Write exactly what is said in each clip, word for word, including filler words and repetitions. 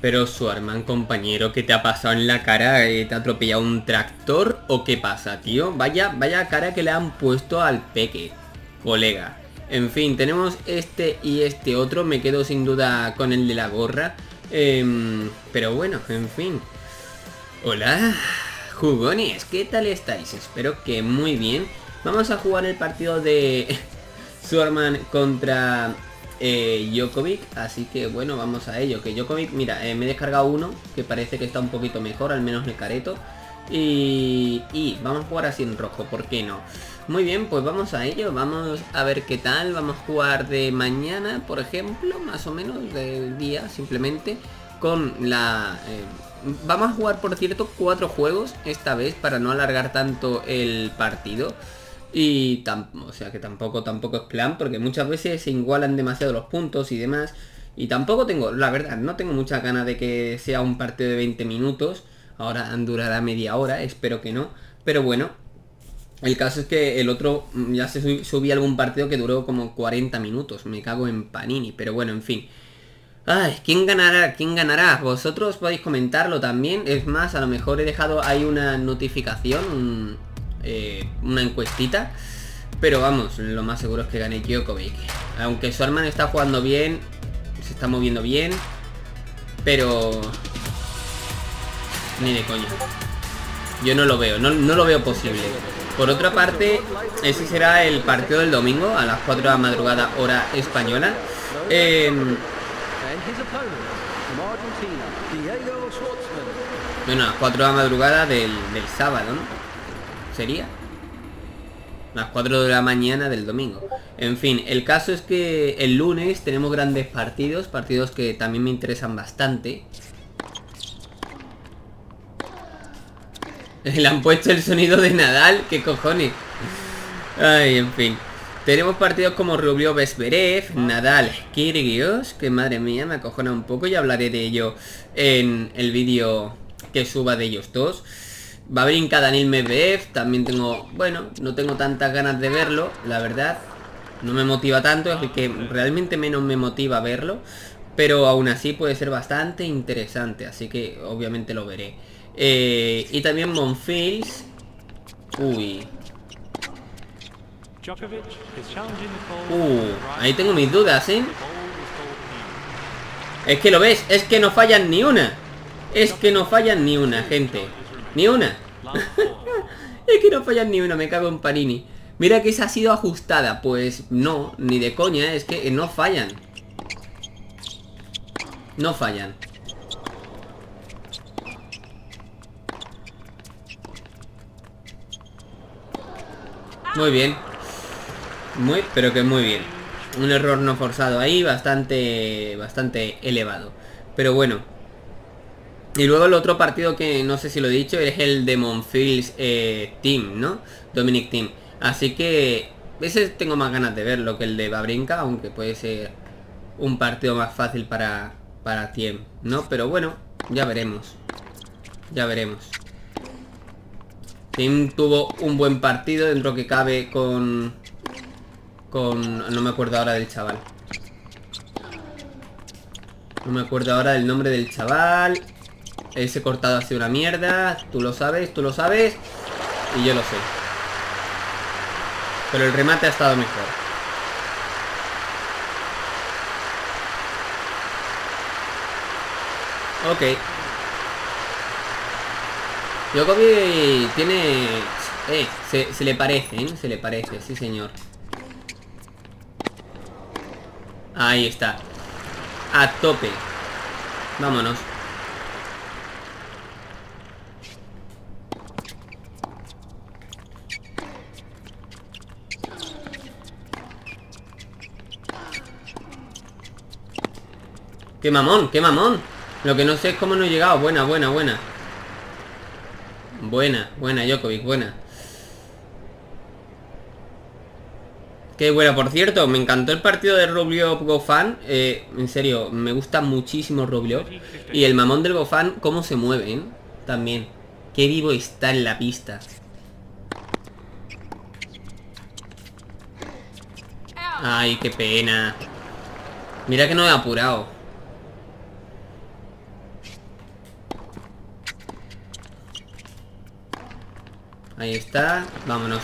Pero Schwartzman, compañero, ¿qué te ha pasado en la cara? ¿Te ha atropellado un tractor o qué pasa, tío? Vaya, vaya cara que le han puesto al peque, colega. En fin, tenemos este y este otro. Me quedo sin duda con el de la gorra. Eh, pero bueno, en fin. Hola, jugones, ¿qué tal estáis? Espero que muy bien. Vamos a jugar el partido de Schwartzman contra... Eh, Djokovic, así que bueno, vamos a ello. Que Djokovic, mira, eh, me he descargado uno que parece que está un poquito mejor, al menos el careto, y, y vamos a jugar así en rojo, ¿por qué no? Muy bien, pues vamos a ello, vamos a ver qué tal. Vamos a jugar de mañana, por ejemplo, más o menos del día, simplemente con la... Eh, vamos a jugar, por cierto, cuatro juegos esta vez para no alargar tanto el partido. Y tam o sea que tampoco, tampoco es plan, porque muchas veces se igualan demasiado los puntos y demás. Y tampoco tengo, la verdad, no tengo muchas ganas de que sea un partido de veinte minutos. Ahora durará media hora, espero que no. Pero bueno, el caso es que el otro, ya se subí algún partido que duró como cuarenta minutos. Me cago en Panini, pero bueno, en fin. Ay, ¿quién ganará? ¿Quién ganará? Vosotros podéis comentarlo también. Es más, a lo mejor he dejado ahí una notificación, un... Eh, una encuestita. Pero vamos, lo más seguro es que gane Djokovic. Aunque Schwartzman está jugando bien, se está moviendo bien, pero ni de coño. Yo no lo veo, no, no lo veo posible. Por otra parte, ese será el partido del domingo a las cuatro de la madrugada, hora española. eh... Bueno, a las cuatro de la madrugada del, del sábado, ¿no? Sería las cuatro de la mañana del domingo. En fin, el caso es que el lunes tenemos grandes partidos, partidos que también me interesan bastante. Le han puesto el sonido de Nadal, qué cojones. Ay, en fin. Tenemos partidos como Rublev, Medvedev, Nadal, Kyrgios, que madre mía, me acojona un poco. Y hablaré de ello en el vídeo que suba de ellos dos. Wawrinka, Daniel Medvedev, también tengo... Bueno, no tengo tantas ganas de verlo, la verdad. No me motiva tanto, es el que realmente menos me motiva verlo. Pero aún así puede ser bastante interesante, así que obviamente lo veré. Eh, y también Monfils. Uy. Uh, ahí tengo mis dudas, ¿eh? Es que lo ves, es que no fallan ni una. Es que no fallan ni una, gente. Ni una. Es que no fallan ni una, me cago en Panini. Mira que esa ha sido ajustada. Pues no, ni de coña, es que no fallan. No fallan. Muy bien. Muy, pero que muy bien. Un error no forzado ahí, bastante, bastante elevado. Pero bueno. Y luego el otro partido que no sé si lo he dicho es el de Monfils, eh, Thiem, ¿no? Dominic Thiem. Así que ese tengo más ganas de verlo que el de Wawrinka, aunque puede ser un partido más fácil para, para Thiem, ¿no? Pero bueno, ya veremos. Ya veremos. Thiem tuvo un buen partido dentro que cabe con... Con... No me acuerdo ahora del chaval. No me acuerdo ahora del nombre del chaval... Ese cortado ha sido una mierda. Tú lo sabes, tú lo sabes. Y yo lo sé. Pero el remate ha estado mejor. Ok. Djokovic tiene... Eh, se, se le parece, ¿eh? Se le parece, sí señor. Ahí está. A tope. Vámonos. ¡Qué mamón! ¡Qué mamón! Lo que no sé es cómo no he llegado. Buena, buena, buena. Buena, buena, Djokovic, buena. Qué buena, por cierto, me encantó el partido de Rublev Goffin. Eh, en serio, me gusta muchísimo Rublev. Y el mamón del Goffin, cómo se mueve, ¿eh? También. Qué vivo está en la pista. Ay, qué pena. Mira que no he apurado. Ahí está, vámonos.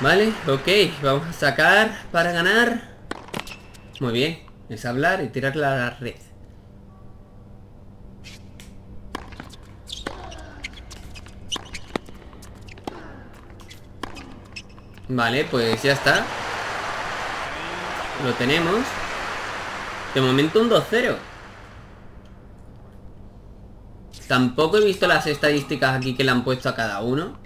Vale, ok, vamos a sacar para ganar. Muy bien, es hablar y tirarla a la red. Vale, pues ya está. Lo tenemos. De momento un dos cero. Tampoco he visto las estadísticas aquí que le han puesto a cada uno.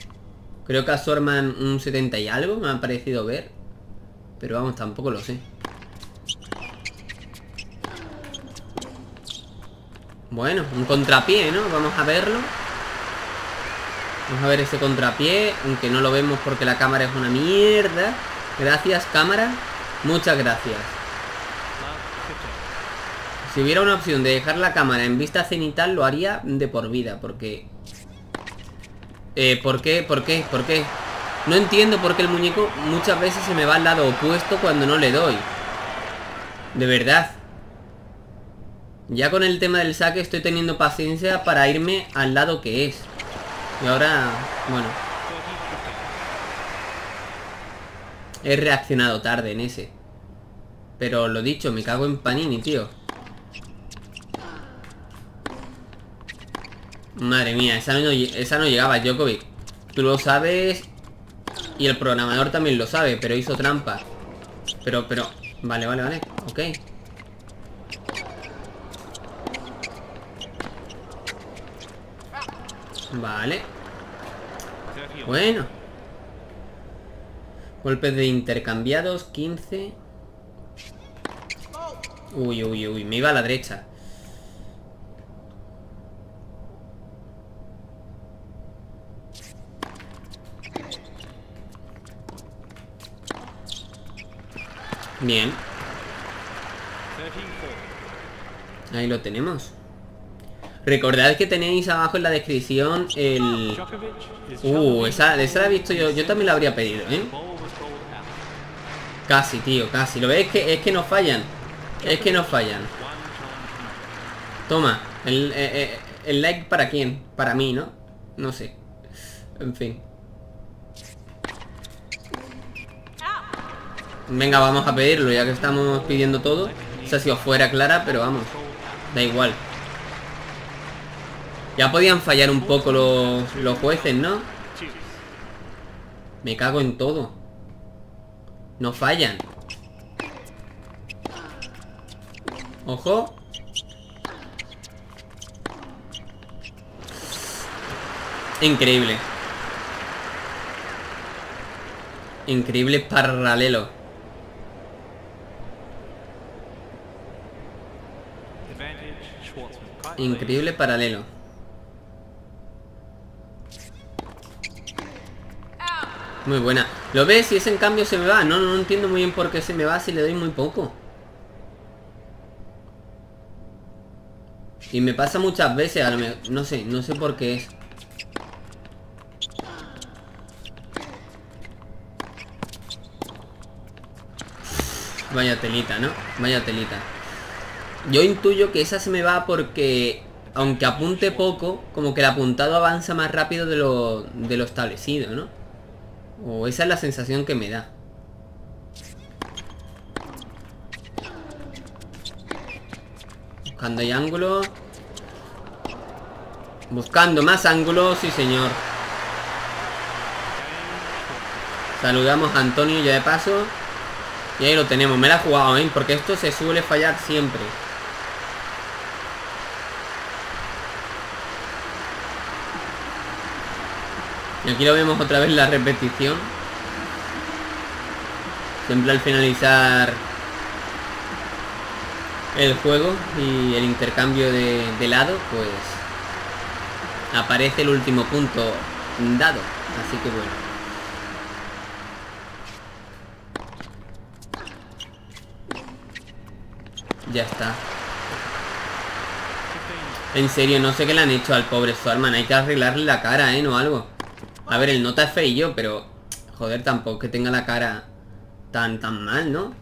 Creo que a Schwartzman un setenta y algo me ha parecido ver. Pero vamos, tampoco lo sé. Bueno, un contrapié, ¿no? Vamos a verlo. Vamos a ver ese contrapié, aunque no lo vemos porque la cámara es una mierda. Gracias, cámara. Muchas gracias. Si hubiera una opción de dejar la cámara en vista cenital, lo haría de por vida, porque... Eh, ¿por qué? ¿Por qué? ¿Por qué? No entiendo por qué el muñeco muchas veces se me va al lado opuesto cuando no le doy. De verdad. Ya con el tema del saque estoy teniendo paciencia para irme al lado que es. Y ahora, bueno, he reaccionado tarde en ese. Pero lo dicho, me cago en Panini, tío. Madre mía, esa no, esa no llegaba, Djokovic. Tú lo sabes. Y el programador también lo sabe, pero hizo trampa. Pero, pero... Vale, vale, vale, ok. Vale. Bueno. Golpes de intercambiados, quince. Uy, uy, uy, me iba a la derecha. Bien. Ahí lo tenemos. Recordad que tenéis abajo en la descripción el... Uh, esa, esa la he visto yo. Yo también la habría pedido, ¿eh? Casi, tío, casi. ¿Lo veis? Es que, es que no fallan. Es que no fallan. Toma. El, el, el like para quién. Para mí, ¿no? No sé. En fin. Venga, vamos a pedirlo, ya que estamos pidiendo todo. O sea, si os fuera clara, pero vamos. Da igual. Ya podían fallar un poco los, los jueces, ¿no? Me cago en todo. No fallan. Ojo. Increíble. Increíble paralelo. Increíble paralelo. Muy buena. ¿Lo ves? Si ese en cambio se me va. No, no, no entiendo muy bien por qué se me va si le doy muy poco. Y me pasa muchas veces, a lo mejor. No sé, no sé por qué es. Vaya telita, ¿no? Vaya telita. Yo intuyo que esa se me va porque... Aunque apunte poco, como que el apuntado avanza más rápido de lo, de lo establecido, ¿no? O esa es la sensación que me da. Buscando ahí ángulo. Buscando más ángulos, sí señor. Saludamos a Antonio ya de paso. Y ahí lo tenemos, me la he jugado, ¿eh? Porque esto se suele fallar siempre. Y aquí lo vemos otra vez la repetición. Siempre al finalizar el juego y el intercambio de, de lado, pues aparece el último punto dado. Así que bueno. Ya está. En serio, no sé qué le han hecho al pobre Schwartzman. Hay que arreglarle la cara, ¿eh? O algo. A ver, el nota es feillo, pero... Joder, tampoco que tenga la cara tan, tan mal, ¿no?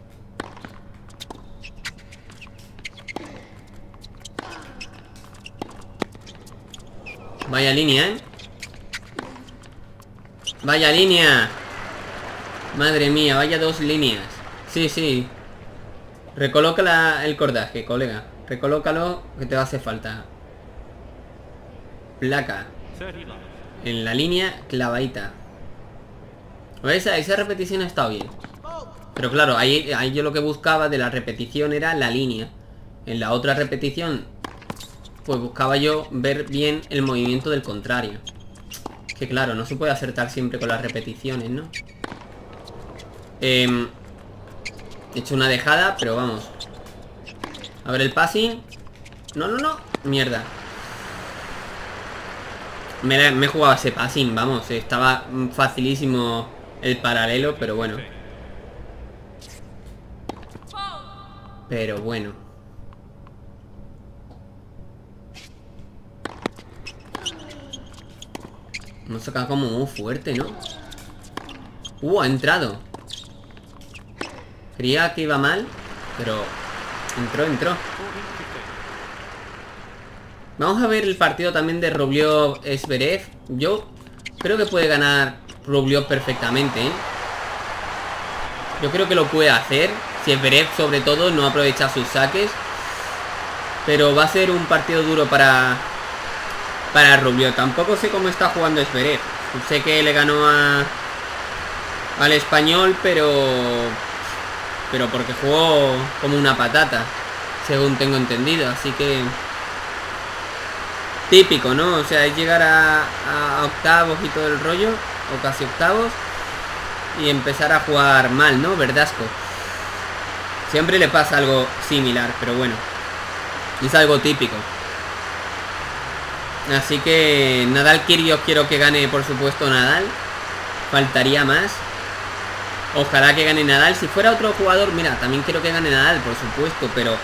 Vaya línea, ¿eh? Vaya línea. Madre mía, vaya dos líneas. Sí, sí. Recoloca la, el cordaje, colega. Recolócalo, que te va a hacer falta. Placa. En la línea clavadita. ¿Ves? Esa, esa repetición ha estado bien. Pero claro, ahí, ahí yo lo que buscaba de la repetición era la línea. En la otra repetición, pues buscaba yo ver bien el movimiento del contrario. Que claro, no se puede acertar siempre con las repeticiones, ¿no? Eh, he hecho una dejada, pero vamos. A ver el passing. No, no, no. Mierda. Me, me he jugado ese passing, vamos. Estaba facilísimo el paralelo, pero bueno. Pero bueno. Hemos sacado como muy fuerte, ¿no? Uh, ha entrado. Creía que iba mal, pero entró, entró. Vamos a ver el partido también de Rublev-Zverev. Yo creo que puede ganar Rublev perfectamente, ¿eh? Yo creo que lo puede hacer. Si Zverev, sobre todo, no aprovecha sus saques. Pero va a ser un partido duro para, para Rublev. Tampoco sé cómo está jugando Zverev. Sé que le ganó a, al español, pero... pero porque jugó como una patata, según tengo entendido. Así que... típico, ¿no? O sea, es llegar a, a octavos y todo el rollo. O casi octavos. Y empezar a jugar mal, ¿no? Verdasco. Siempre le pasa algo similar, pero bueno. Es algo típico. Así que... Nadal Kyrgios quiero que gane, por supuesto, Nadal. Faltaría más. Ojalá que gane Nadal. Si fuera otro jugador, mira, también quiero que gane Nadal, por supuesto. Pero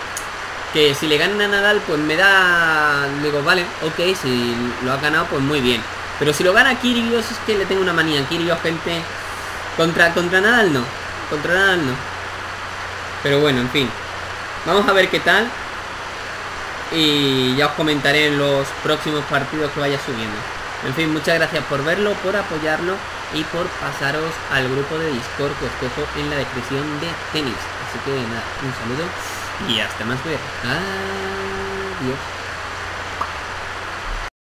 que si le gana a Nadal, pues me da... digo, vale, ok, si lo ha ganado, pues muy bien. Pero si lo gana Kyrgios, es que le tengo una manía. Kyrgios, gente... Contra, contra Nadal no. Contra Nadal no. Pero bueno, en fin. Vamos a ver qué tal. Y ya os comentaré en los próximos partidos que vaya subiendo. En fin, muchas gracias por verlo, por apoyarlo y por pasaros al grupo de Discord que os dejo en la descripción de tenis. Así que nada, un saludo y hasta más ver. Adiós.